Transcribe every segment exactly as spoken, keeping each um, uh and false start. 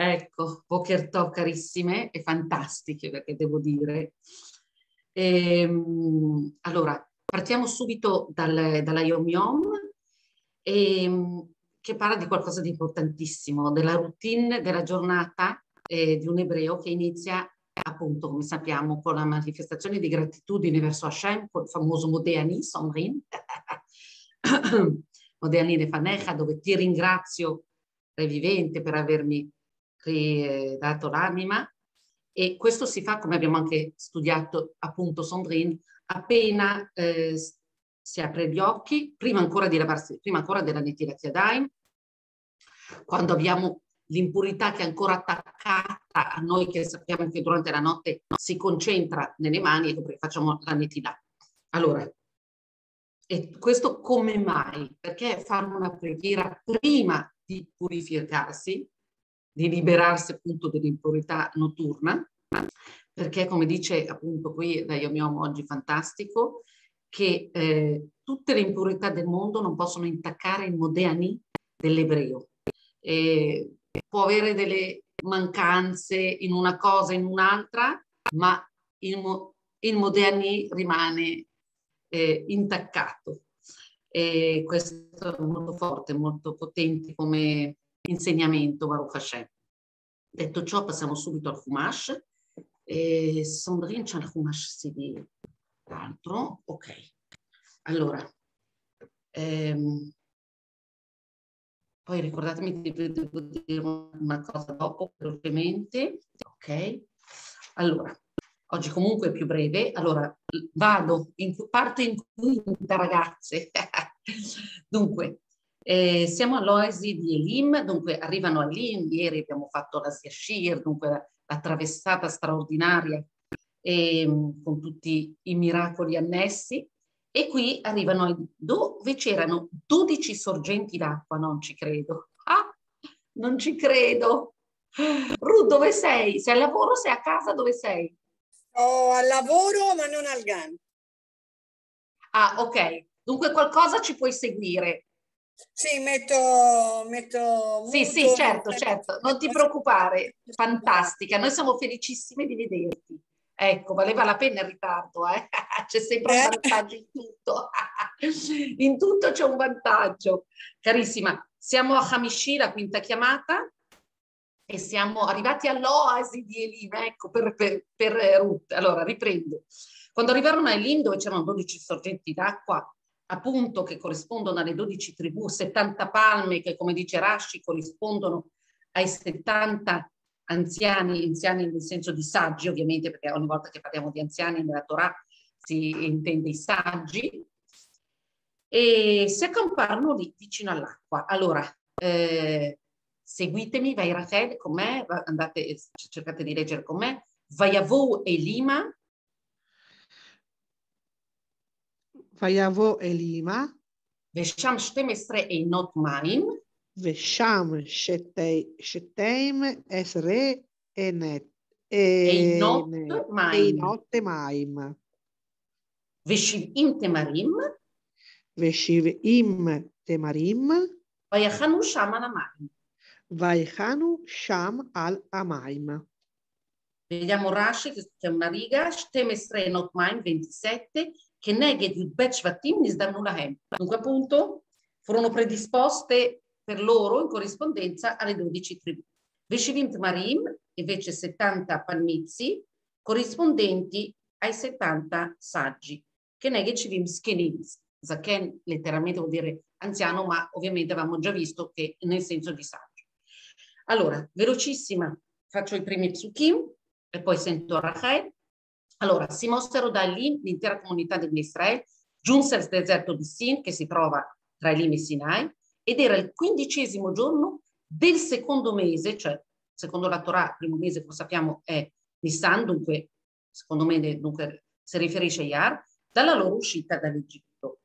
Ecco, Boker Tov carissime e fantastiche, perché devo dire. Ehm, allora, partiamo subito dal, dalla Yom Yom, ehm, che parla di qualcosa di importantissimo, della routine della giornata eh, di un ebreo che inizia appunto, come sappiamo, con la manifestazione di gratitudine verso Hashem, col famoso Modeani, Sondrine, Modeani nefanecha, dove ti ringrazio, revivente, per avermi dato l'anima. E questo si fa, come abbiamo anche studiato appunto Sondrine, appena eh, si apre gli occhi, prima ancora di lavarsi, prima ancora della nitila chiedaim, quando abbiamo l'impurità che è ancora attaccata a noi, che sappiamo che durante la notte si concentra nelle mani, e facciamo la nitila. Allora, e questo come mai? Perché fare una preghiera prima di purificarsi, di liberarsi appunto dell'impurità notturna, perché come dice appunto qui da Yom Yom oggi fantastico, che eh, tutte le impurità del mondo non possono intaccare il Modeani dell'ebreo. E può avere delle mancanze in una cosa, in un'altra, ma il, mo, il Modeani rimane eh, intaccato. E questo è molto forte, molto potente come insegnamento, Baruch Hashem. Detto ciò, passiamo subito al Chumash. E Sondrine c'è il Chumash, si dice altro. Ok. Allora, ehm, poi ricordatemi di dire una cosa dopo, velocemente. Ok. Allora, oggi comunque è più breve. Allora, vado, in, parto in quinta, ragazze. Dunque, Eh, siamo all'Oasi di Elim, dunque arrivano a Elim, ieri abbiamo fatto la siashir, dunque la, la traversata straordinaria ehm, con tutti i miracoli annessi, e qui arrivano a, dove c'erano dodici sorgenti d'acqua, non ci credo, ah, non ci credo. Ru, dove sei? Sei al lavoro, sei a casa, dove sei? Oh, al lavoro ma non al GAN. Ah, ok, dunque qualcosa ci puoi seguire. Sì, metto... metto sì, molto, sì, certo, certo, non ti preoccupare, fantastica, noi siamo felicissime di vederti. Ecco, valeva la pena il ritardo, eh? C'è sempre un vantaggio in tutto, in tutto c'è un vantaggio. Carissima, siamo a Hamishi, la quinta chiamata, e siamo arrivati all'Oasi di Elim, ecco, per, per, per Ruth. Allora, riprendo. Quando arrivarono a Elim, dove c'erano dodici sorgenti d'acqua, appunto che corrispondono alle dodici tribù, settanta palme che, come dice Rashi, corrispondono ai settanta anziani, anziani nel senso di saggi ovviamente, perché ogni volta che parliamo di anziani nella Torah si intende i saggi, e si accamparono lì vicino all'acqua. Allora, eh, seguitemi, vai Rachel con me, andate, cercate di leggere con me, Vayavo Elima, Vayavo Elima, Vesham Shtemesre Einot Maim, Vesham Shteim Esre Einot Maim, Veshivim Temarim, Veshivim Temarim, Vayachanu Sham Al Amaim, Vayachanu Sham Al Amaim. Vediamo Rashi che c'è una riga, Shtemesre Einot Maim, ventisette. Che neghe di Becvatim Nisdarnulahem. Dunque appunto furono predisposte per loro in corrispondenza alle dodici tribù. Veshivim Marim, invece settanta palmizi corrispondenti ai settanta saggi. Che neghe Civim Skenim. Zaken letteralmente vuol dire anziano, ma ovviamente avevamo già visto che nel senso di saggio. Allora, velocissima, faccio i primi psukim e poi sento Rachel. Allora, si mossero da Elim l'intera comunità degli Israel, giunse al deserto di Sin, che si trova tra Elim e Sinai, ed era il quindicesimo giorno del secondo mese, cioè secondo la Torah, il primo mese, come sappiamo, è Nisan, dunque, secondo me, dunque, si riferisce a Yar, dalla loro uscita dall'Egitto.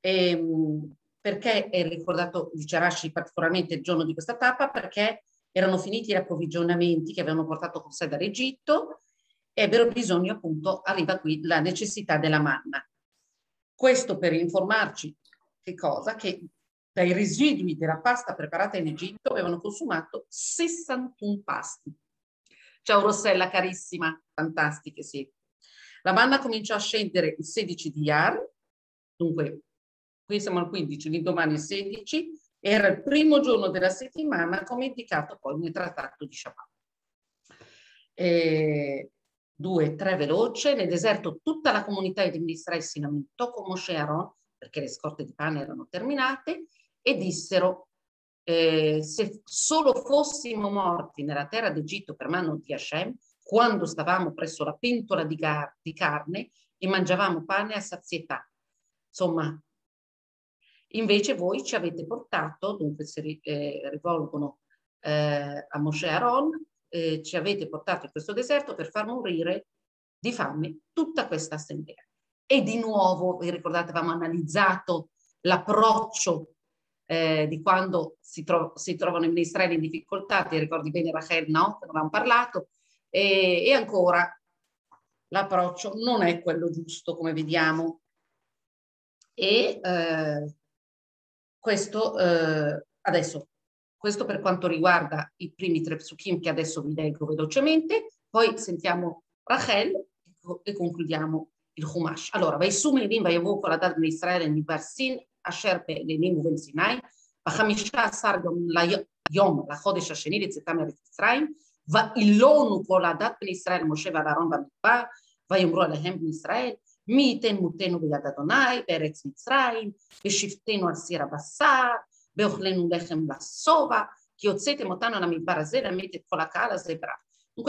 Ehm, perché è ricordato, dice Rashi, particolarmente il giorno di questa tappa? Perché erano finiti gli approvvigionamenti che avevano portato con sé dall'Egitto, ebbero bisogno, appunto, arriva qui la necessità della manna. Questo per informarci che cosa? Che dai residui della pasta preparata in Egitto avevano consumato sessantuno pasti. Ciao Rossella carissima, fantastiche siete. La manna cominciò a scendere il sedici di Yar, dunque qui siamo al quindici, l'indomani il sedici, era il primo giorno della settimana come indicato poi nel trattato di Shabat. E due, tre veloce, nel deserto tutta la comunità di Israele si lamentò con Moshe e Aaron perché le scorte di pane erano terminate e dissero eh, se solo fossimo morti nella terra d'Egitto per mano di Hashem quando stavamo presso la pentola di, gar- di carne e mangiavamo pane a sazietà. Insomma, invece voi ci avete portato, dunque si eh, rivolgono eh, a Moshe e Aaron, Eh, ci avete portato in questo deserto per far morire di fame tutta questa assemblea. E di nuovo, vi ricordate, avevamo analizzato l'approccio eh, di quando si, tro- si trovano in Israele in difficoltà, ti ricordi bene Rachel, no? Ne avevamo parlato, e, e ancora l'approccio non è quello giusto, come vediamo. E eh, questo eh, adesso... Questo per quanto riguarda i primi tre psukim che adesso vi leggo velocemente, poi sentiamo Rachel e concludiamo il Chumash. Allora, Vaisum elim vayavo kol hadad bnei Israel mibarsin asher be'elim uben Sinai, v'chamisha asar yom lachodesh hasheni l'yetzitam me'eretz Mitzrayim, va'ilonu kol hadad bnei Israel Moshe v'Aaron bamidbar, vayomru alehem bnei Israel, mi yiten mutenu b'yad Adonai be'eretz Mitzrayim, v'shiftenu al sir habasar, dunque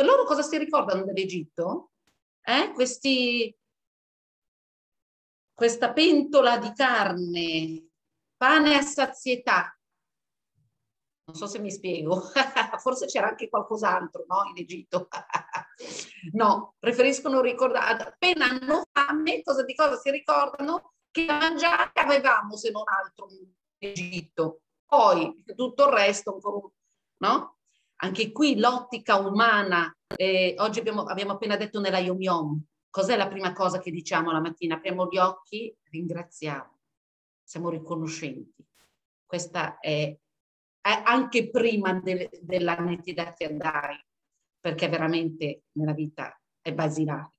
loro cosa si ricordano dell'Egitto? Eh? Questi, questa pentola di carne, pane a sazietà, non so se mi spiego, forse c'era anche qualcos'altro, no? In Egitto no, preferiscono ricordare, appena hanno fame cosa, di cosa si ricordano? Che a mangiare avevamo se non altro Egitto, poi tutto il resto, no? Anche qui l'ottica umana, eh, oggi abbiamo, abbiamo appena detto nella Yom Yom, cos'è la prima cosa che diciamo la mattina? Apriamo gli occhi, ringraziamo, siamo riconoscenti. Questa è, è anche prima de, della nitila chiedaim, perché veramente nella vita è basilare.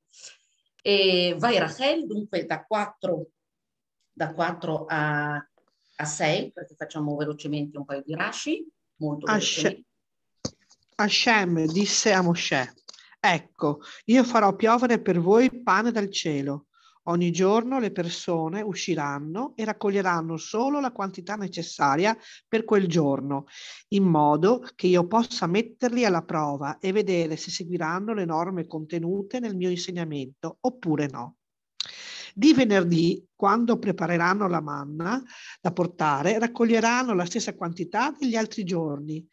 E vai Rachel, dunque da quattro, da quattro a... a sei, perché facciamo velocemente un paio di Rashi, molto velocemente. Hashem disse a Mosè, ecco, io farò piovere per voi pane dal cielo. Ogni giorno le persone usciranno e raccoglieranno solo la quantità necessaria per quel giorno, in modo che io possa metterli alla prova e vedere se seguiranno le norme contenute nel mio insegnamento oppure no. Di venerdì, quando prepareranno la manna da portare, raccoglieranno la stessa quantità degli altri giorni,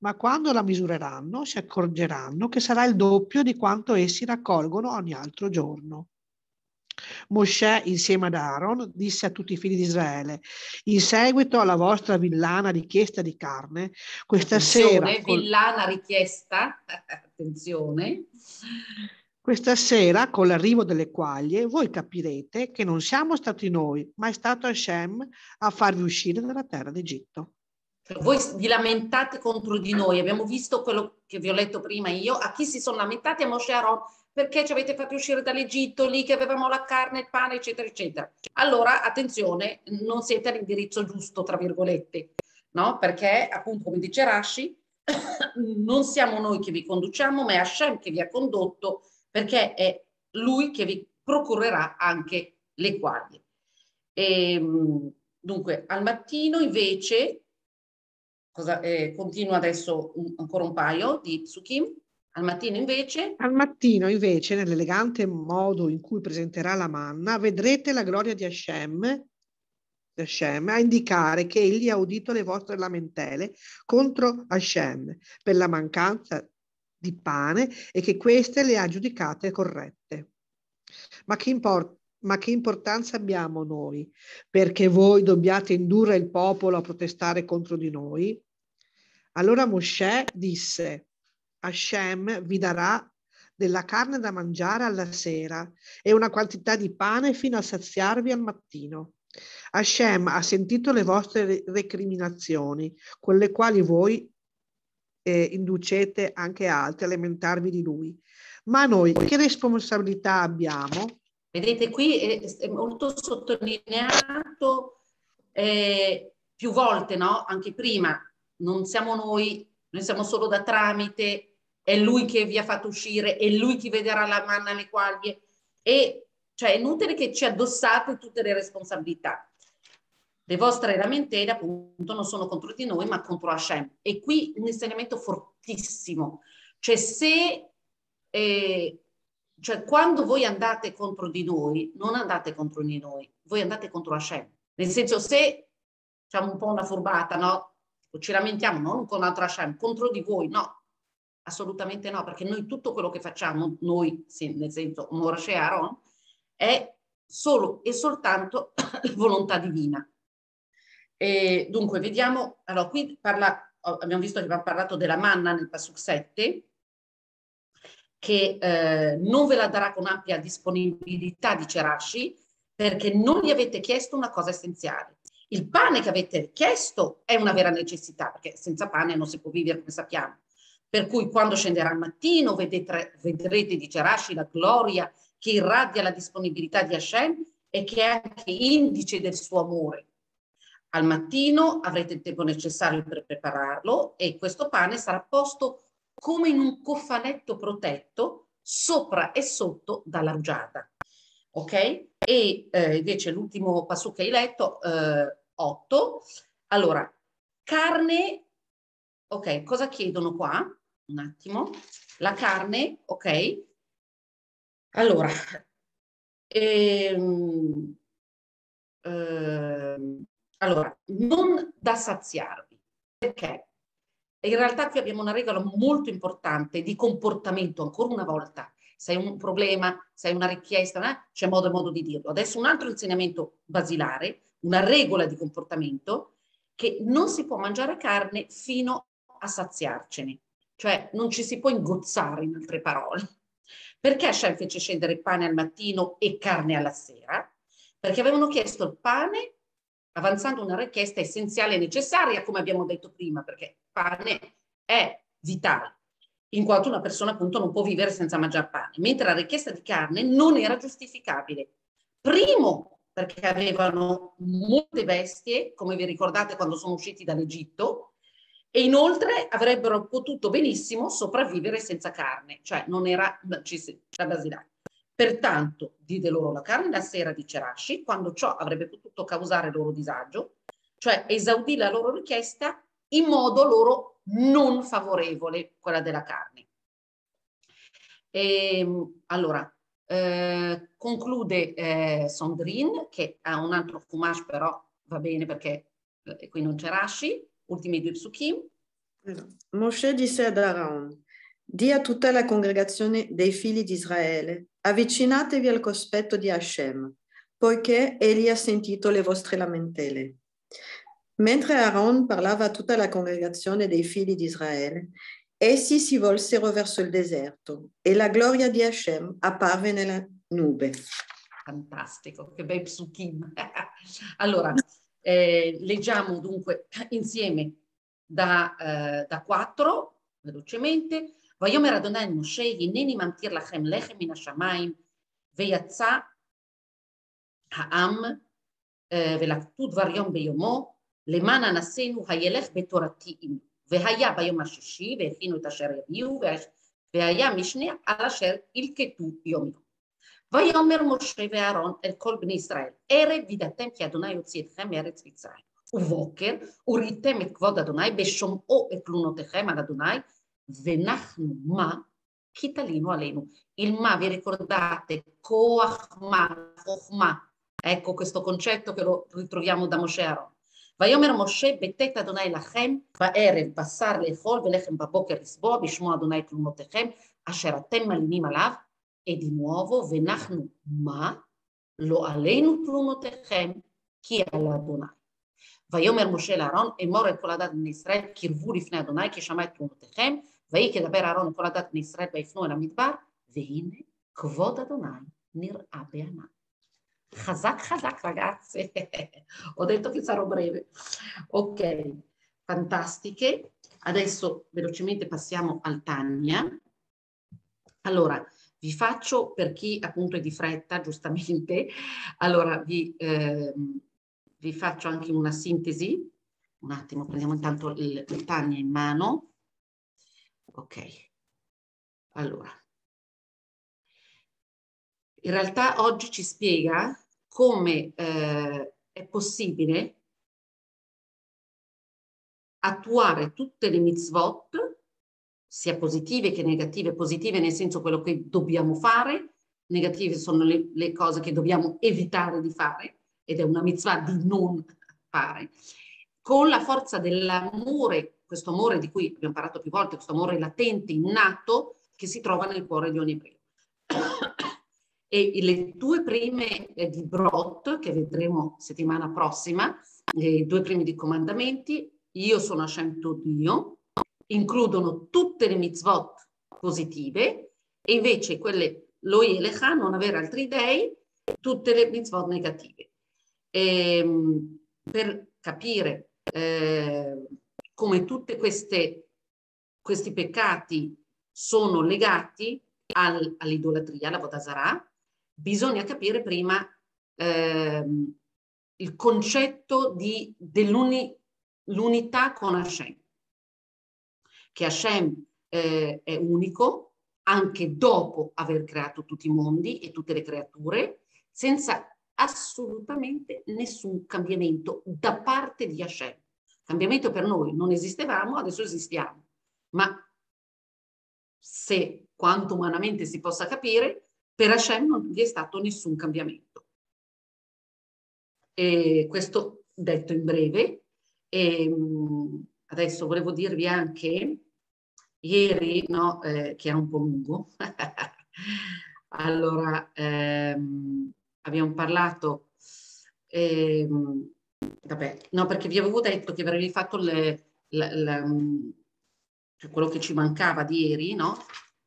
ma quando la misureranno si accorgeranno che sarà il doppio di quanto essi raccolgono ogni altro giorno. Mosè, insieme ad Aaron, disse a tutti i figli di Israele: in seguito alla vostra villana richiesta di carne, questa attenzione, sera... villana richiesta, attenzione... Questa sera, con l'arrivo delle quaglie, voi capirete che non siamo stati noi, ma è stato Hashem a farvi uscire dalla terra d'Egitto. Voi vi lamentate contro di noi. Abbiamo visto quello che vi ho letto prima io. A chi si sono lamentati? A Moshe e Aaron. Perché ci avete fatti uscire dall'Egitto, lì che avevamo la carne, il pane, eccetera, eccetera. Allora, attenzione, non siete all'indirizzo giusto, tra virgolette, no? Perché, appunto, come dice Rashi, non siamo noi che vi conduciamo, ma è Hashem che vi ha condotto, perché è lui che vi procurerà anche le quaglie. E, dunque, al mattino invece, cosa, eh, continuo adesso un, ancora un paio di psukim, al mattino invece... Al mattino invece, nell'elegante modo in cui presenterà la manna, vedrete la gloria di Hashem, di Hashem a indicare che egli ha udito le vostre lamentele contro Hashem per la mancanza di pane e che queste le ha giudicate corrette. Ma che, import- ma che importanza abbiamo noi perché voi dobbiate indurre il popolo a protestare contro di noi? Allora Mosè disse: Hashem vi darà della carne da mangiare alla sera e una quantità di pane fino a saziarvi al mattino. Hashem ha sentito le vostre recriminazioni, con le quali voi eh, inducete anche altri a lamentarvi di lui. Ma noi che responsabilità abbiamo? Vedete, qui è, è molto sottolineato eh, più volte, no? Anche prima, non siamo noi, noi siamo solo da tramite, è lui che vi ha fatto uscire, è lui che vederà la manna alle quaglie, e cioè è inutile che ci addossate tutte le responsabilità. Le vostre lamentele appunto non sono contro di noi ma contro Hashem. E qui un insegnamento fortissimo, cioè se eh, cioè quando voi andate contro di noi, non andate contro di noi, voi andate contro Hashem. Nel senso, se facciamo un po' una furbata, no? O ci lamentiamo, no? Non contro Hashem, contro di voi, no. Assolutamente no, perché noi tutto quello che facciamo, noi, sì, nel senso Moshe e Aaron, è solo e soltanto volontà divina. E dunque, vediamo, allora qui parla, abbiamo visto che abbiamo parlato della manna nel Pasuk sette, che eh, non ve la darà con ampia disponibilità, dice Rashi, perché non gli avete chiesto una cosa essenziale. Il pane che avete chiesto è una vera necessità, perché senza pane non si può vivere, come sappiamo. Per cui quando scenderà il mattino vedete, vedrete, dice Rashi, la gloria che irradia la disponibilità di Hashem e che è anche indice del suo amore. Al mattino avrete il tempo necessario per prepararlo e questo pane sarà posto come in un cofanetto protetto sopra e sotto dalla rugiada. Ok? E eh, invece l'ultimo pasù che hai letto, eh, otto. Allora, carne, ok, cosa chiedono qua? Un attimo. La carne, ok. Allora, ehm, ehm, allora, non da saziarvi, perché in realtà qui abbiamo una regola molto importante di comportamento, ancora una volta. Se è un problema, se è una richiesta, eh, c'è modo e modo di dirlo. Adesso un altro insegnamento basilare, una regola di comportamento, che non si può mangiare carne fino a saziarcene. Cioè non ci si può ingozzare, in altre parole. Perché Hashem fece scendere pane al mattino e carne alla sera? Perché avevano chiesto il pane avanzando una richiesta essenziale e necessaria, come abbiamo detto prima, perché il pane è vitale, in quanto una persona appunto non può vivere senza mangiare pane, mentre la richiesta di carne non era giustificabile. Primo, perché avevano molte bestie, come vi ricordate quando sono usciti dall'Egitto, e inoltre avrebbero potuto benissimo sopravvivere senza carne, cioè non era la basilare. Pertanto dite loro la carne la sera, dice Rashi, quando ciò avrebbe potuto causare loro disagio, cioè esaudì la loro richiesta in modo loro non favorevole, quella della carne. E, allora, eh, conclude eh, Sondrine, che ha un altro Chumash, però va bene perché eh, qui non c'è Rashi. Ultimi due psukim. Moshe disse ad Aaron: di a tutta la congregazione dei figli di Israele, avvicinatevi al cospetto di Hashem, poiché egli ha sentito le vostre lamentele. Mentre Aaron parlava a tutta la congregazione dei figli di Israele, essi si volsero verso il deserto e la gloria di Hashem apparve nella nube. Fantastico, che bei psukim. Allora, Eh, leggiamo dunque insieme da, eh, da quattro velocemente. Vayomer Adonai Moshe hineni mamtir lachem lechem min hashamayim veyatza ha'am velaktud varyom beyomo leman anasenu hayelech betoratim vehaya bayom hashishi vehinu et asher yaviu vehaya mishne al asher ilketu yom yom. ויאמר משה ואהרון אל כל בני ישראל, ערב וידעתם כי אדוני יוציא אתכם מארץ מצרים, ובוקר וראיתם את כבוד אדוני בשומעו את תלונותיכם על אדוני, ונחנו מה כי תלינו עלינו. אילמה וריקורדאטה, כוח מה, חוכמה. Ecco questo concetto che lo ritroviamo da Mosè Aaron. ויאמר משה בטאת אדוני לכם, בערב בשר לאכול ולחם בבוקר לסבוע, בשמו אדוני את תלונותיכם, אשר אתם מלינים עליו. E di nuovo, venachnu ma lo alenu tlunotechem chi alla Adonai. Vayomer Moshe l'Aaron e mor el kol hadat bnei Israel kirvu lifnei Adonai ki shama et tlunotechem vehi kedaber Aaron el kol hadat bnei Israel veifnu el hamidbar vehine kvod Adonai nir'a be'anav. Hazak, hazak, ragazze. Ho detto che sarò breve. Ok, fantastiche. Adesso velocemente passiamo al Tanya. Allora, vi faccio, per chi appunto è di fretta, giustamente, allora vi, eh, vi faccio anche una sintesi. Un attimo, prendiamo intanto il, il Tanya in mano. Ok. Allora, in realtà oggi ci spiega come eh, è possibile attuare tutte le mitzvot, sia positive che negative, positive nel senso quello che dobbiamo fare, negative sono le, le cose che dobbiamo evitare di fare, ed è una mitzvah di non fare, con la forza dell'amore, questo amore di cui abbiamo parlato più volte, questo amore latente, innato, che si trova nel cuore di ogni ebreo. E le due prime eh, di Brot, che vedremo settimana prossima, i due primi di comandamenti, io sono Hashem tuo Dio, includono tutte le mitzvot positive, e invece quelle lo elecha, non avere altri dei, tutte le mitzvot negative. E, per capire eh, come tutte queste questi peccati sono legati al, all'idolatria, all'Avodà Zarà, bisogna capire prima ehm, il concetto dell'unità con Hashem, che Hashem eh, è unico anche dopo aver creato tutti i mondi e tutte le creature, senza assolutamente nessun cambiamento da parte di Hashem. Cambiamento per noi, non esistevamo, adesso esistiamo, ma se quanto umanamente si possa capire, per Hashem non vi è stato nessun cambiamento. E questo detto in breve. E adesso volevo dirvi anche, ieri, no, eh, che era un po' lungo, allora ehm, abbiamo parlato, ehm, vabbè, no, perché vi avevo detto che avrei fatto le, la, la, cioè quello che ci mancava di ieri, no?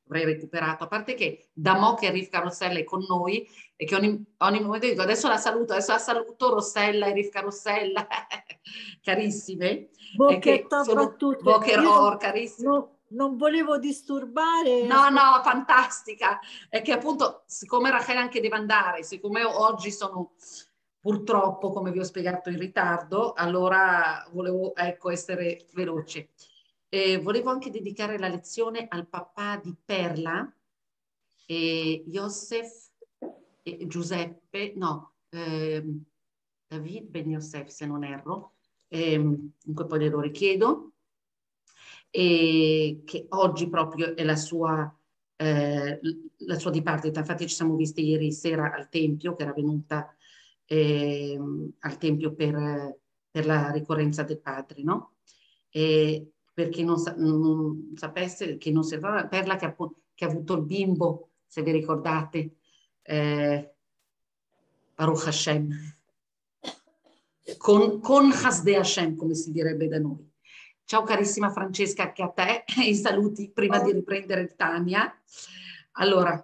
Avrei recuperato, a parte che da mo' che Rivka Rossella è con noi e che ogni, ogni momento dico adesso la saluto, adesso la saluto Rossella e Rivka Rossella, carissime. Bocchetta battuta. Boccheror, carissime. No, non volevo disturbare. No, no, fantastica. È che appunto, siccome Rachele anche deve andare, siccome oggi sono... Purtroppo, come vi ho spiegato, in ritardo, allora volevo ecco, essere veloce. Eh, volevo anche dedicare la lezione al papà di Perla, eh, Yosef, eh, Giuseppe, no, eh, David ben Yosef, se non erro, eh, comunque poi glielo richiedo, eh, che oggi proprio è la sua, eh, la sua dipartita. Infatti ci siamo visti ieri sera al Tempio, che era venuta... Eh, al Tempio per, per la ricorrenza del padre, no? E per chi non, sa, non sapesse, che non servava, Perla che ha, che ha avuto il bimbo, se vi ricordate, eh, Baruch Hashem, con, con Hasde Hashem, come si direbbe da noi. Ciao carissima Francesca, anche a te, i saluti prima di riprendere Tanya. Allora...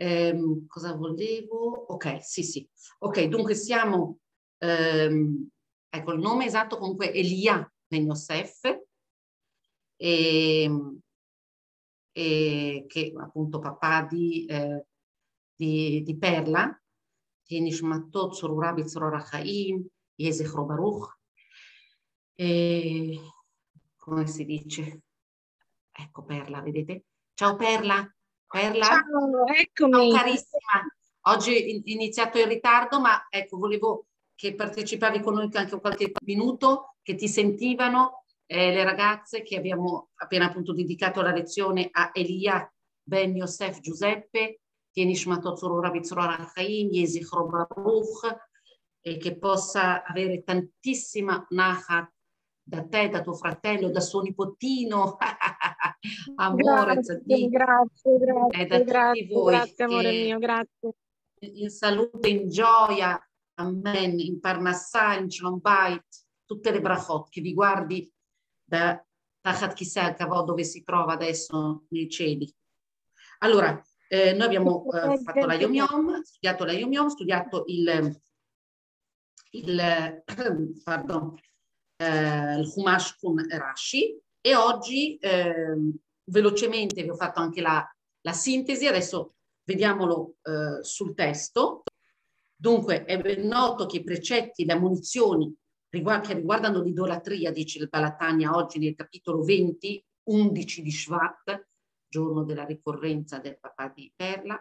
Eh, cosa volevo? Ok, sì, sì. Ok, dunque siamo, ehm, ecco il nome esatto comunque Elia ben Yosef, e, e, che appunto papà di, eh, di, di Perla, e, come si dice? Ecco Perla, vedete? Ciao Perla! Perla? Ciao, eccomi. Ciao carissima, oggi è iniziato in ritardo, ma ecco, volevo che partecipavi con noi anche qualche minuto, che ti sentivano eh, le ragazze che abbiamo appena appunto dedicato la lezione a Elia ben Yosef Giuseppe, e che possa avere tantissima nachat da te, da tuo fratello, da suo nipotino. Amore, grazie, grazie, grazie, eh, da grazie, tutti voi grazie, amore mio, grazie. In salute, in gioia, amen, in Parnassà, in Shlombait, tutte le brachot, che vi guardi da Tachat Kiseh Kavod, dove si trova adesso nei cieli. Allora, Eh, noi abbiamo eh, fatto la Yom Yom, studiato la Yom Yom, studiato il, il, pardon, eh, il Chumash con Rashi, e oggi eh, velocemente vi ho fatto anche la, la sintesi. Adesso vediamolo eh, sul testo. Dunque è ben noto che i precetti e le ammonizioni riguard- che riguardano l'idolatria, dice il Balatania oggi nel capitolo venti, undici di Shabat, giorno della ricorrenza del papà di Perla.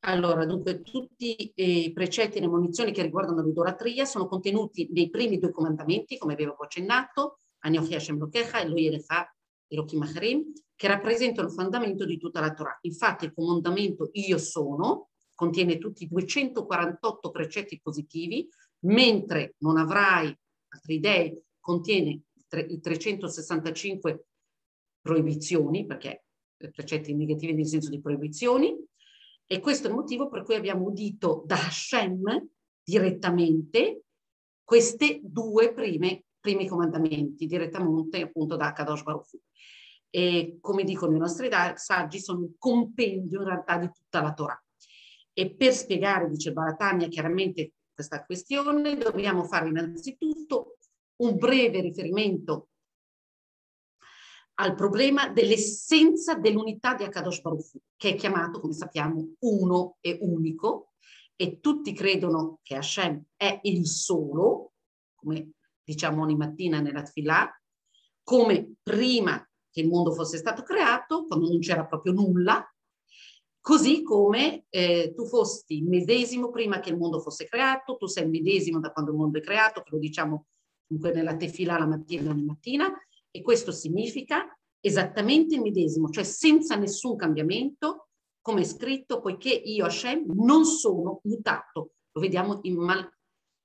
Allora, dunque, tutti i precetti e le ammonizioni che riguardano l'idolatria sono contenuti nei primi due comandamenti, come avevo accennato, Anochi Hashem Elokecha e Lo Yelecha Elokim Achrim, che rappresentano il fondamento di tutta la Torah. Infatti il comandamento Io sono contiene tutti i duecentoquarantotto precetti positivi, mentre non avrai altri dei contiene i trecentosessantacinque proibizioni, perché precetti negativi nel senso di proibizioni, e questo è il motivo per cui abbiamo udito da Hashem direttamente queste due prime primi comandamenti, direttamente appunto da Hakadosh Barufu. E come dicono i nostri saggi, sono un compendio in realtà di tutta la Torah. E per spiegare, dice Balatania, chiaramente questa questione, dobbiamo fare innanzitutto un breve riferimento al problema dell'essenza dell'unità di Hakadosh Barufu, che è chiamato, come sappiamo, uno e unico, e tutti credono che Hashem è il solo, come diciamo ogni mattina nella Tfilà, come prima che il mondo fosse stato creato, quando non c'era proprio nulla, così come eh, tu fosti il medesimo prima che il mondo fosse creato, tu sei il medesimo da quando il mondo è creato, che lo diciamo comunque nella Tefilà la mattina ogni mattina, e questo significa esattamente il medesimo, cioè senza nessun cambiamento, come è scritto, poiché io Hashem non sono mutato. Lo vediamo in Mal-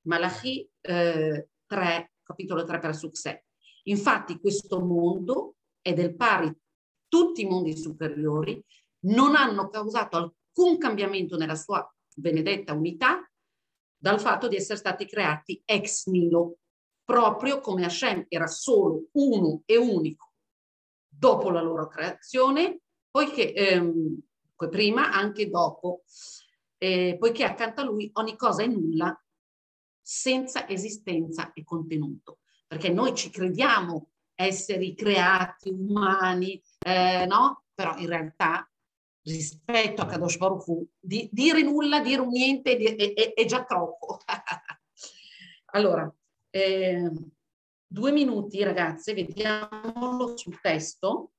Malachi eh, tre, capitolo tre, verso sei. Infatti questo mondo è del pari, tutti i mondi superiori non hanno causato alcun cambiamento nella sua benedetta unità dal fatto di essere stati creati ex nihilo, proprio come Hashem era solo uno e unico dopo la loro creazione, poiché ehm, prima, anche dopo, eh, poiché accanto a lui ogni cosa è nulla, senza esistenza e contenuto. Perché noi ci crediamo esseri creati, umani, eh, no? Però in realtà rispetto a Kadosh Baruch Hu, di dire nulla, dire un niente di, è, è, è già troppo. Allora, eh, due minuti ragazze, vediamolo sul testo,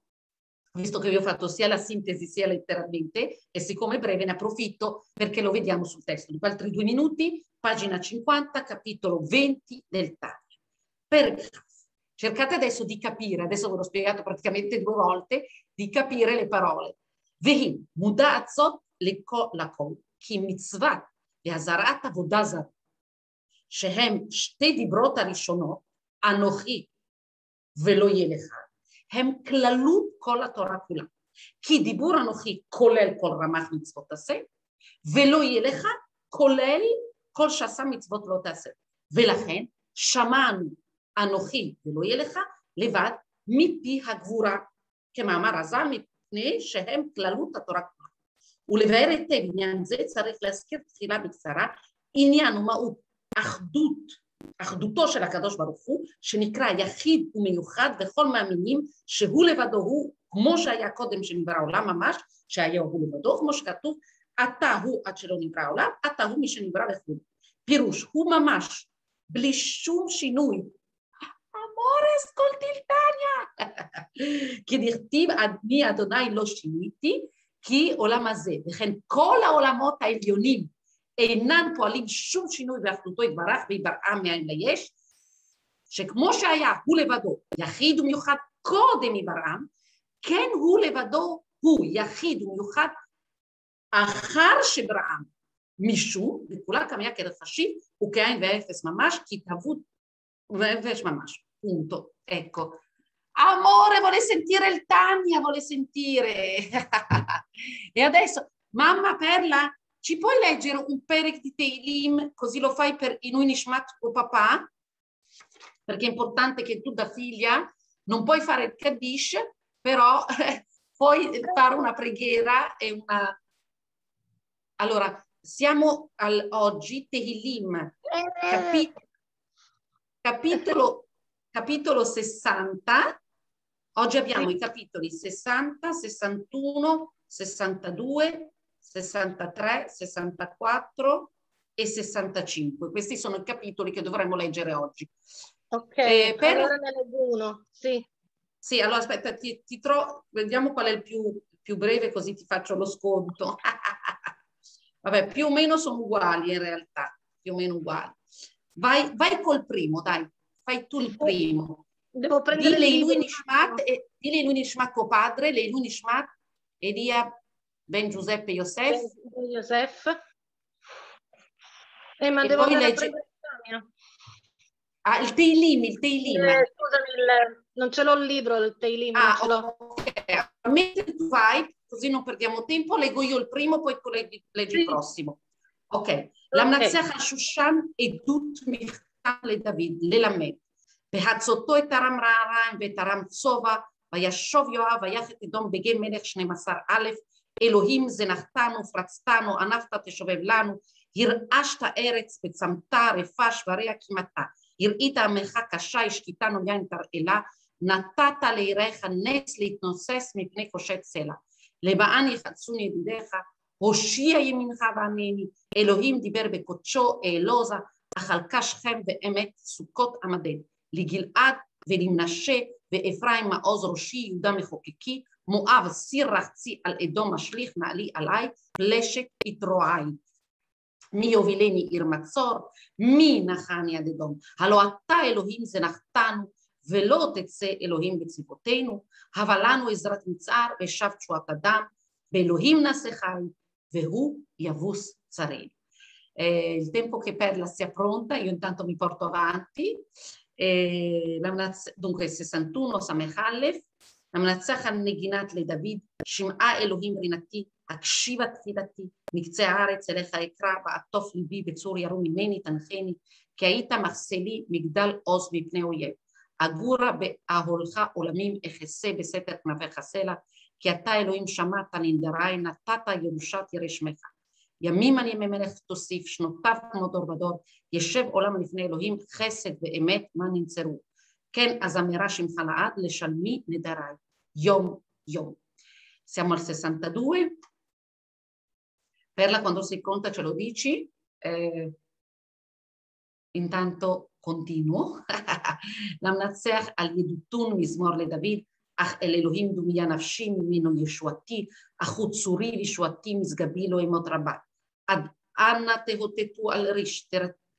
visto che vi ho fatto sia la sintesi sia letteralmente, e siccome è breve ne approfitto perché lo vediamo sul testo. Dopo altri due minuti, pagina cinquanta, capitolo venti del Tanya. Per cercate adesso di capire, adesso ve l'ho spiegato praticamente due volte, di capire le parole. Vehi, mudazot le kolakol, ki mitzvat, le azarata vodazat, shehem shtedi brota rishonot, anochi, velo yelecha, hem klalut kola torakula, ki dibur anochi kolel kol ramach mitzvot taseh, velo yelecha kolel kol shasa mitzvot lo taseh, ולכן שמענו אנוכי ולא יהיה לך לבד מפי הגבורה, כמאמר הזל מפני שהם כללות התורה כולה. ולבאר היטב עניין זה צריך להזכיר תחילה בקצרה, עניין ומהות אחדות, אחדותו של הקדוש ברוך הוא, שנקרא יחיד ומיוחד וכל מאמינים שהוא לבדו הוא, כמו שהיה קודם שנברא העולם ממש, שהיה הוא לבדו, כמו שכתוב, אתה הוא עד שלא נברא העולם, אתה הוא מי שנברא וכו'. פירוש, הוא ממש, בלי שום שינוי, amore, ascolti il Tanya, che dictiv adni Adonai lo shiniti, chi olam hazeh, וכן כל העולמות העליונים אינם פועלים שום שינוי באחדותו יתברך ויבראה מאין ליש, שכמו שהיה הוא לבדו יחיד ומיוחד קודם יבראה, כן הוא לבדו הוא יחיד ומיוחד אחר שבראה משום, וכולה כמיה כרחשי וכעין ואפס ממש, כי תהוות ואפס ממש. Punto. Ecco, amore, vuole sentire il Tanya, vuole sentire. E adesso, mamma Perla, ci puoi leggere un perek di Teilim, così lo fai per Inui Nishmat o papà, perché è importante che tu da figlia non puoi fare il Kaddish, però puoi fare una preghiera e una, Allora, siamo al oggi, Teilim, capi capitolo, capitolo sessanta. Oggi abbiamo i capitoli sessanta, sessantuno, sessantadue, sessantatré, sessantaquattro e sessantacinque. Questi sono i capitoli che dovremmo leggere oggi. Ok, eh, per... allora ne leggo uno, sì. Sì, allora aspetta, ti, ti trovo, vediamo qual è il più, più breve, così ti faccio lo sconto. Vabbè, più o meno sono uguali in realtà, più o meno uguali. Vai, vai col primo, dai, fai tu il primo. Devo prendere Dile lui nishmat, e, dile lui nishmat tuo padre, le lui nishmat, Elia ben Giuseppe Yosef. Ben Yosef. Eh, ma e devo andare a prendere Tanya. Ah, il Teilim, il Teilim. Eh, scusami, il, non ce l'ho il libro, il Teilim. Ah, ok. Mentre tu vai, così non perdiamo tempo, leggo io il primo, poi tu leggi, leggi il prossimo. Ok. L'amnaziach ha-shushan e dut michtan le David, le lamed. Behazzotto e taram ra'araim, ve taram tsova, vayashov yoav, vayachet edom begem melech shnemasar alef, Elohim zenachtanu, fratztanu, anafta teshovev lanu, hir'ashta eretz, betzamta, refash, varea kimata. הראית עמך קשה, השקיטנו יין תרעלה, נתת ליראיך נס להתנוסס מפני קושי צלע. למען יחצון ידידיך, הושיע ימינך וענני, אלוהים דיבר בקודשו, אלוזה, החלקה שכם ואמת סוכות עמדד, לגלעד ולמנשה ואפרים מעוז ראשי, יהודה מחוקקי, מואב סיר רחצי על אדום משליך, מעלי עלי, פלשת יתרועי. מי יובילני עיר מצור, מי נחני עד אדום. הלא אתה אלוהים זה נחתנו, ולא תצא אלוהים בצבאותינו, הבה לנו עזרת מצער ושב תשועת אדם, באלוהים נעשה חי, והוא יבוס צרינו. Il tempo che Perla sia pronta, io intanto mi porto avanti. Dunque sessantuno, Samech Alef, המנצח על נגינת לדוד, שמעה אלוהים רינתי, הקשיבה תפילתי, מקצה הארץ אליך אקרא, ועטוף ליבי בצור ירום ממני תנחני, כי היית מחסלי מגדל עוז מפני אויב, אגורה באהולך עולמים אכסה בסתר כנפיך סלע, כי אתה אלוהים שמעת ננדרי, נתת ירושה תראה שמך. ימים על ימי מלך תוסיף, שנותיו כמו דור ודור, ישב עולם לפני אלוהים, חסד ואמת מה ננצרו. כן, אז אמירה שמך לעד, לשלמי נדרי. Yom Yom. Siamo al sessantadue. Perla, quando si conta ce lo dici. Eh, intanto continuo. L'amnatzer al Yedutun Mismor le David, Ach el Elohim dumiya nafshi mimino yeshuati, achutzuri vishuati misgabilo emot rabba. Ad anna tehotetu al rish,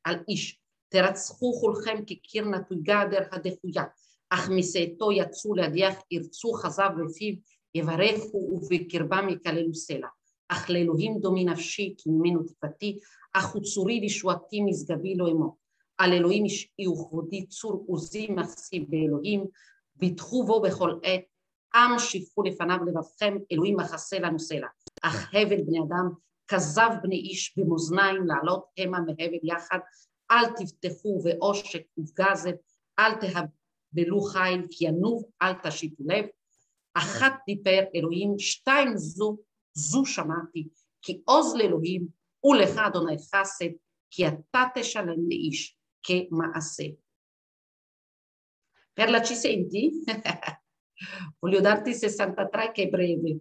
al ish, teratzchu chulchem kikirna tugader hadechuya. אך מסעתו יצאו להדיח, ירצו חזב ופיו, יברכו ובקרבם יקללו סלע. אך לאלוהים דומי נפשי, כי ממנו תקוותי, אך הוא צורי וישועתי משגבי לא אמו. על אלוהים ישעיהו כבודי צור עוזי מחסי באלוהים, ביטחו בו בכל עת, עם שפכו לפניו לבבכם, אלוהים מחסה לנו סלע. אך הבל בני אדם, כזב בני איש במאזניים לעלות המה מהבל יחד, אל תבטחו ועושק וגזב, אל תהב... בלו חיל, כי ינוב אל תשיתו לב, אחת דיבר אלוהים, שתיים זו, זו שמעתי, כי עוז לאלוהים, ולך אדוני חסד, כי אתה תשלם לאיש כמעשה. Perla, ci senti? Voglio darti sessantatré che è breve.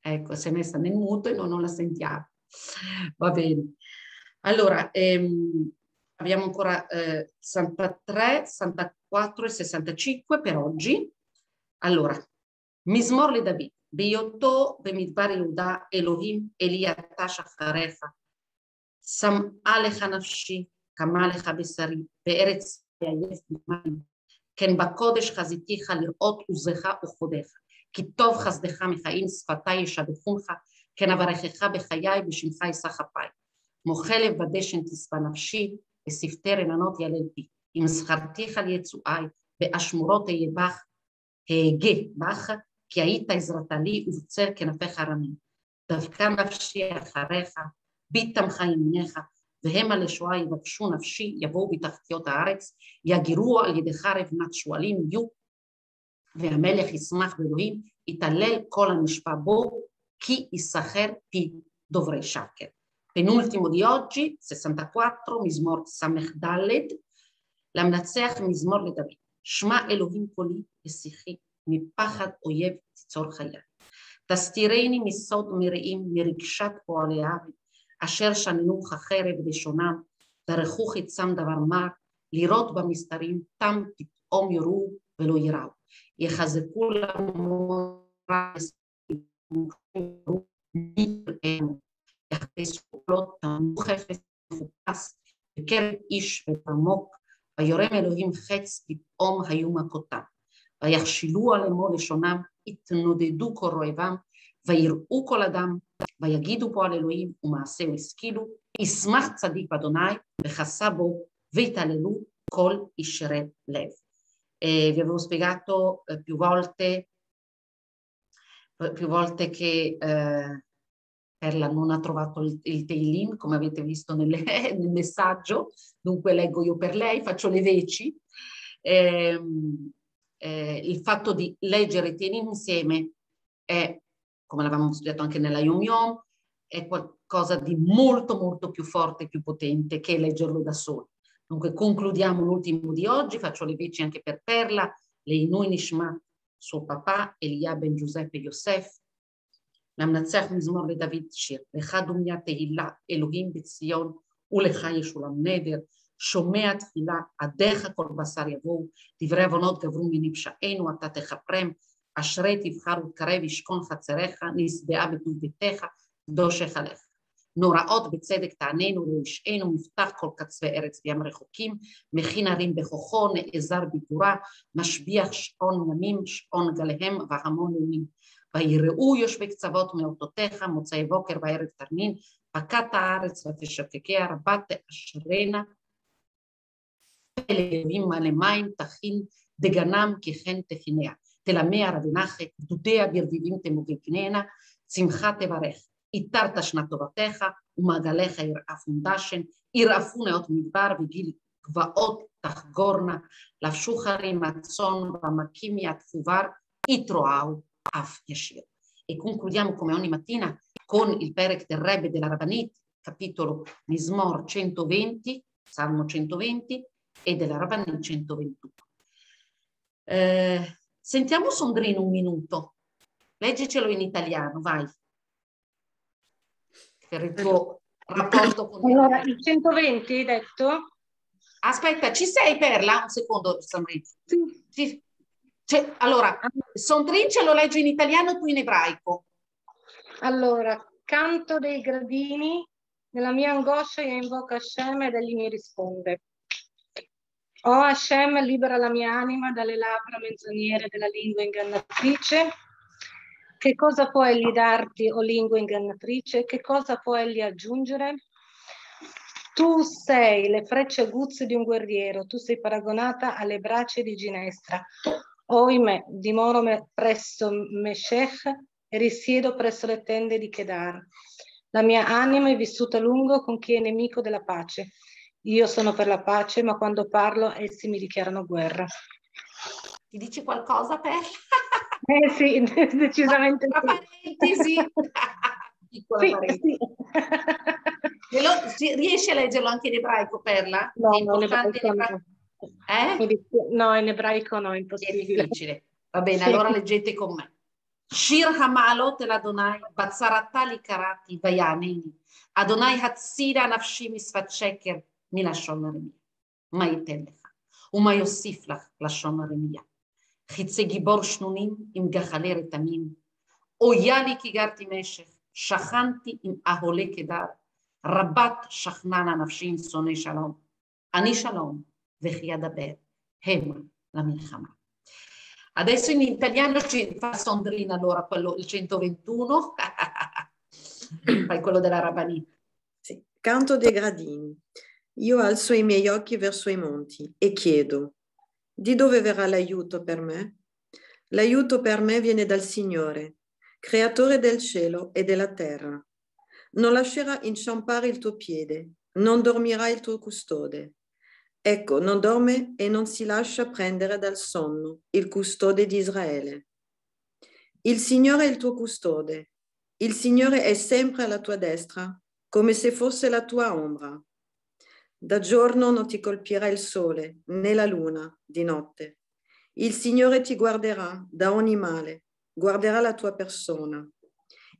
Ecco, si è messa nel muto e noi non la sentiamo. Va bene. Allora, ehm, abbiamo ancora eh, sessantatré, sessantaquattro e sessantacinque per oggi. Allora, Mismor le David, Bioto Bemidbar Yehuda, Elohim Elia Tashacharefa, Sam Alecha Nafshi, Kamalecha Besari, Be'eretz Yayef Mimani, Ken Bakodesh Chaziticha Lirot Uzecha Uchodecha, Kitov Chazdecha Mechaim Sfatai Yeshabechuncha, Ken Avarechecha Bechayai Bishimcha Yisachapai, Mochelev Badeshen Tispa Nafshi, וספטר עננות ילדתי, אם זכרתיך על יצואי, באשמורות אהיה בך, אהגה בך, כי היית עזרת לי ובצר כנפיך רמים. דווקא נפשי אחריך, בית תמך ימיניך, והמה לשואה יבקשו נפשי, יבואו בתחתיות הארץ, יגירו על ידך רבנת שועלים יהיו, והמלך ישמח באלוהים, יתעלל כל הנשפע בו, כי יסחר פי Dovrei Shaker. Penultimo di oggi, sessantaquattro, Mismor Samech Dalet, l'amnatseach Mismor le David. Shma Elohim Koli Esichi, mi pachad oyev tzor chayat. Tastireni misod mireim mirikshat poaleavi, asher shaninu hacherev leshonam, darechu chitzam davar mar, lirot bamistarim tam p'om yoru velo yirau. Yechazeku lamora esimu נירם, יחפש פעולות תעמוך חפש וחופס, בקרב איש ותעמוק, ויורם אלוהים חץ פתאום היו מכותם. ויחשילו על אמו לשונם, התנודדו כל רועבם, ויראו כל אדם, ויגידו פה על אלוהים, ומעשהו השכילו, ישמח צדיק באדוני, וחסה בו, והתעללו כל ישרי לב. Vi avevo spiegato più volte più volte che eh, Perla non ha trovato il, il Teilim, come avete visto nelle, nel messaggio, dunque leggo io per lei, faccio le veci. Eh, eh, il fatto di leggere i Teilim insieme è, come l'avevamo studiato anche nella Yom Yom, è qualcosa di molto molto più forte e più potente che leggerlo da soli. Dunque concludiamo l'ultimo di oggi, faccio le veci anche per Perla, lei noi nishma, suo papà, Elia ben Yosef, l'amnatsach mizmor le David shir, lechadumia tehila, Elohim b'tzion, ulecha yeshulam neder, shomea tfila, adecha kol basar yavou, divrei avonot gavru minipsha'enu, ata techapprem, ashrei tivchar utkarev ishkon chatzerecha, nisbea betuvetecha, kdoshech alecha. נוראות בצדק תעננו, רשענו מפתח כל קצווי ארץ וים רחוקים, מכין הרים בכוחו, נעזר בגבורה, משביח שעון ימים, שעון גליהם והמון ימים. ויראו יושבי קצוות מאותותיך, מוצאי בוקר וערב תרנין, פקת הארץ ותשוקקיה רבה תאשרנה, ולבים מלא מים תכין דגנם כי כן תכיניה, תלמיה רבנחת, דודיה ברביבים תמוגגננה, צמחה תברך. איתרת שנת תורתך, ומעגליך ירעפון דשן, ירעפו נאות מדבר וגיל גבעות תחגורנה, לבשו חרים הצאן ועמקים מהתפובר, יתרועו אף ישיר. E concludiamo come ogni mattina con il perec del Rebbe della Rabanit, capitolo Mismor centoventi, Salmo centoventi e della Rabanit centoventuno. Eh, sentiamo Sondrine un minuto, leggicelo in italiano, vai. Per il tuo rapporto con allora, il centoventi hai detto? Aspetta, ci sei Perla? Un secondo, Sondrine. Sì. Ci... Cioè, allora, Sondrine ce lo legge in italiano e tu in ebraico. Allora, canto dei gradini, nella mia angoscia io invoco Hashem ed egli mi risponde. Oh Hashem, libera la mia anima dalle labbra menzognere della lingua ingannatrice. Che cosa può egli darti, o lingua ingannatrice? Che cosa può egli aggiungere? Tu sei le frecce aguzze di un guerriero, tu sei paragonata alle braccia di ginestra. Oime, dimoro me presso Meshech e risiedo presso le tende di Kedar. La mia anima è vissuta a lungo con chi è nemico della pace. Io sono per la pace, ma quando parlo essi mi dichiarano guerra. Ti dice qualcosa, Perla? Eh sì, decisamente una parentesi, piccola sì, parentesi. Sì. Lo, riesci a leggerlo anche in ebraico, Perla? No, è non ebraico, in ebraico. No. Eh? Dice, no, in ebraico no, è impossibile. È difficile. Va bene, sì. Allora leggete con me. Shirha ha maalot l'Adonai, bazzarattali karati, vayanini, Adonai hatsira nafshi misfat sheker, milashon remia, ma itenlecha, uma yosiflach lashon remia. חיצי גיבור שנונים עם גחלי רתמים, אויה לי כי גרתי משך, שכנתי עם אהולי קדר, רבת שכננה נפשי עם שונא שלום, אני שלום וכי אדבר, המה למלחמה. Adesso in italiano ci fa Sondrine allora quello, il centoventuno, fai quello della Rabanit. Sì. Canto dei gradini, io alzo i miei occhi verso i monti e chiedo, di dove verrà l'aiuto per me? L'aiuto per me viene dal Signore, creatore del cielo e della terra. Non lascerà inciampare il tuo piede, non dormirà il tuo custode. Ecco, non dorme e non si lascia prendere dal sonno, il custode di Israele. Il Signore è il tuo custode, Il Signore è sempre alla tua destra, come se fosse la tua ombra. Da giorno non ti colpirà il sole, né la luna di notte. Il Signore ti guarderà da ogni male, guarderà la tua persona.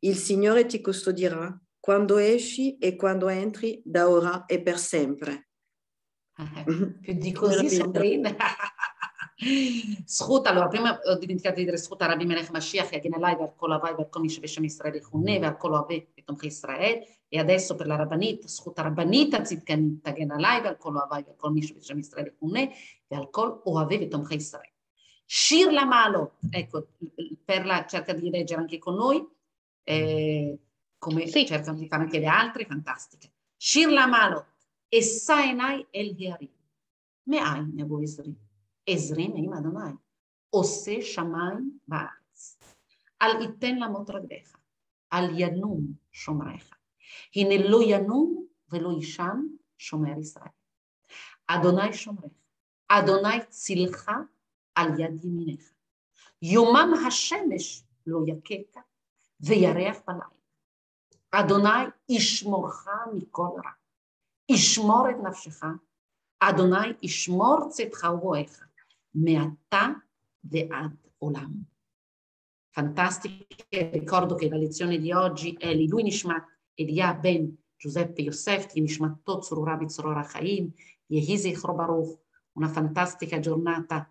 Il Signore ti custodirà quando esci e quando entri, da ora e per sempre. Più di così, Sondrine. Schuta, allora prima ho dimenticato di dire Schuta Rabbi Melech Mashiach Yaginalai Varkolavai Varkomish Vesham Israel Hunne Varkolave Vetomche Israel, e adesso per la Rabanit Schuta Rabanita Zitkani Tagenalai Varkolavai Varkomish Vesham Israel Hunne Varkol Oave Vetomche Israel. Shirha ha maalot, ecco, Perla cerca di leggere anche con noi, eh, come sì. cercano di fare anche le altre, fantastiche. Shirha ha maalot Esaenai El Hiarim Me'ai Nebo Israel Ezrin e Madonai, Osse Shaman Baaz, Al Iten la Motragrecha, Al Yanum Shomrecha, Hinello Yanum Velo Isham Shomer Israel, Adonai Shomrecha, Adonai Tzilcha Al Yad Yiminecha, Yomam Hashemesh Lo Yakeka, Veyareach Balai, Adonai Ishmorcha Mikol Ra, Ishmor et Nafshecha, Adonai Ishmor Tzedcha Uroecha. Meattà ve'ad olam. Fantastico, ricordo che la lezione di oggi è Lui Nishmat Elia ben Yosef Yosef, Nishmat Totsuru Rabbi Tzorora Chaim, Yehi Zichro Baruch. Una fantastica giornata